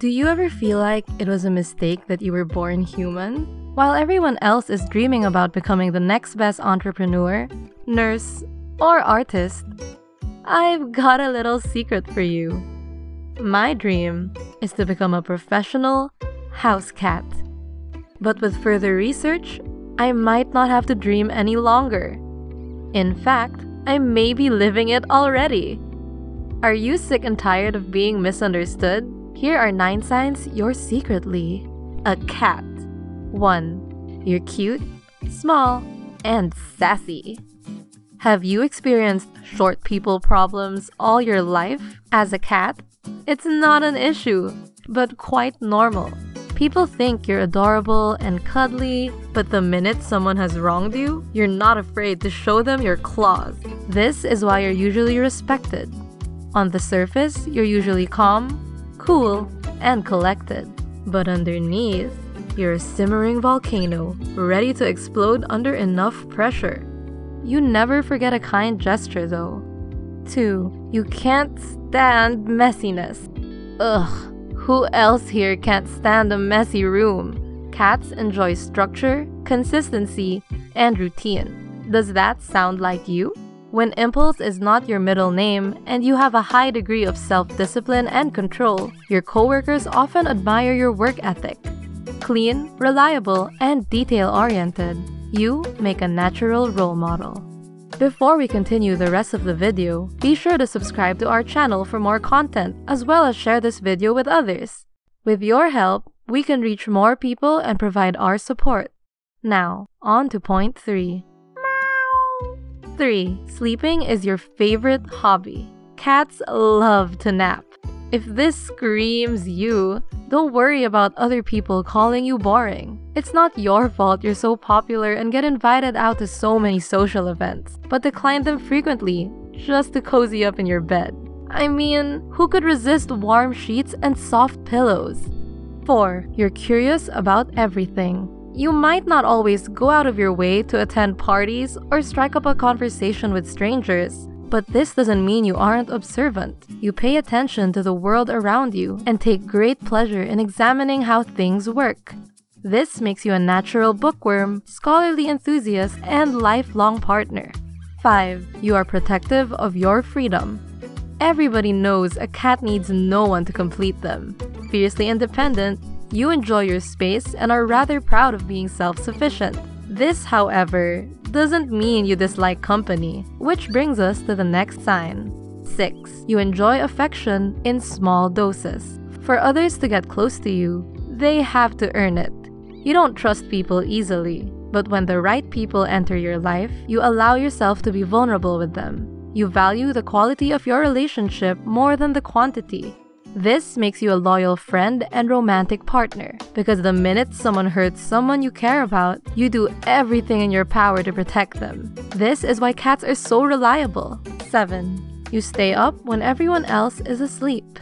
Do you ever feel like it was a mistake that you were born human? While everyone else is dreaming about becoming the next best entrepreneur, nurse, or artist, I've got a little secret for you. My dream is to become a professional house cat. But with further research, I might not have to dream any longer. In fact, I may be living it already. Are you sick and tired of being misunderstood? Here are 9 signs you're secretly a cat. 1. You're cute, small, and sassy. Have you experienced short people problems all your life as a cat? It's not an issue, but quite normal. People think you're adorable and cuddly, but the minute someone has wronged you, you're not afraid to show them your claws. This is why you're usually respected. On the surface, you're usually calm, cool, and collected. But underneath, you're a simmering volcano, ready to explode under enough pressure. You never forget a kind gesture, though. 2. You can't stand messiness. Ugh, who else here can't stand a messy room? Cats enjoy structure, consistency, and routine. Does that sound like you? When impulse is not your middle name and you have a high degree of self-discipline and control, your coworkers often admire your work ethic. Clean, reliable, and detail-oriented, you make a natural role model. Before we continue the rest of the video, be sure to subscribe to our channel for more content as well as share this video with others. With your help, we can reach more people and provide our support. Now, on to point 3. 3. Sleeping is your favorite hobby. Cats love to nap. If this screams you, don't worry about other people calling you boring. It's not your fault you're so popular and get invited out to so many social events, but decline them frequently just to cozy up in your bed. I mean, who could resist warm sheets and soft pillows? 4. You're curious about everything. You might not always go out of your way to attend parties or strike up a conversation with strangers, but this doesn't mean you aren't observant. You pay attention to the world around you and take great pleasure in examining how things work. This makes you a natural bookworm, scholarly enthusiast, and lifelong partner. 5. You are protective of your freedom. Everybody knows a cat needs no one to complete them. Fiercely independent, you enjoy your space and are rather proud of being self-sufficient. This, however, doesn't mean you dislike company, which brings us to the next sign. 6. You enjoy affection in small doses. For others to get close to you, they have to earn it. You don't trust people easily, but when the right people enter your life, you allow yourself to be vulnerable with them. You value the quality of your relationship more than the quantity. This makes you a loyal friend and romantic partner, because the minute someone hurts someone you care about, you do everything in your power to protect them. This is why cats are so reliable. 7. You stay up when everyone else is asleep.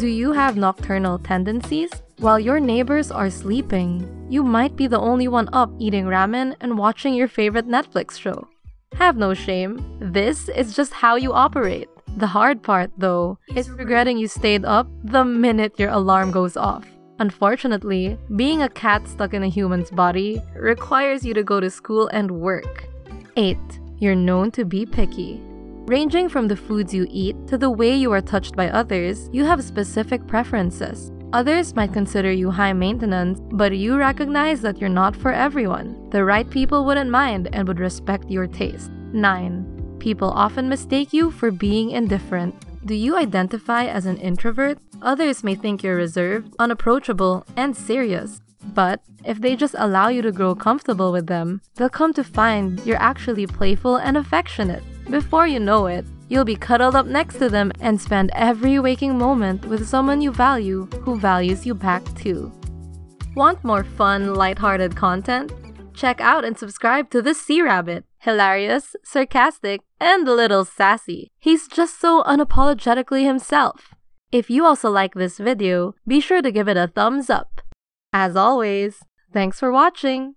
Do you have nocturnal tendencies? While your neighbors are sleeping, you might be the only one up eating ramen and watching your favorite Netflix show. Have no shame. This is just how you operate. The hard part, though, is regretting you stayed up the minute your alarm goes off. Unfortunately, being a cat stuck in a human's body requires you to go to school and work. 8. You're known to be picky. Ranging from the foods you eat to the way you are touched by others, you have specific preferences. Others might consider you high maintenance, but you recognize that you're not for everyone. The right people wouldn't mind and would respect your taste. 9. People often mistake you for being indifferent. Do you identify as an introvert? Others may think you're reserved, unapproachable, and serious. But if they just allow you to grow comfortable with them, they'll come to find you're actually playful and affectionate. Before you know it, you'll be cuddled up next to them and spend every waking moment with someone you value who values you back too. Want more fun, lighthearted content? Check out and subscribe to the Sea Rabbit. Hilarious, sarcastic, and a little sassy. He's just so unapologetically himself. If you also like this video, be sure to give it a thumbs up. As always, thanks for watching!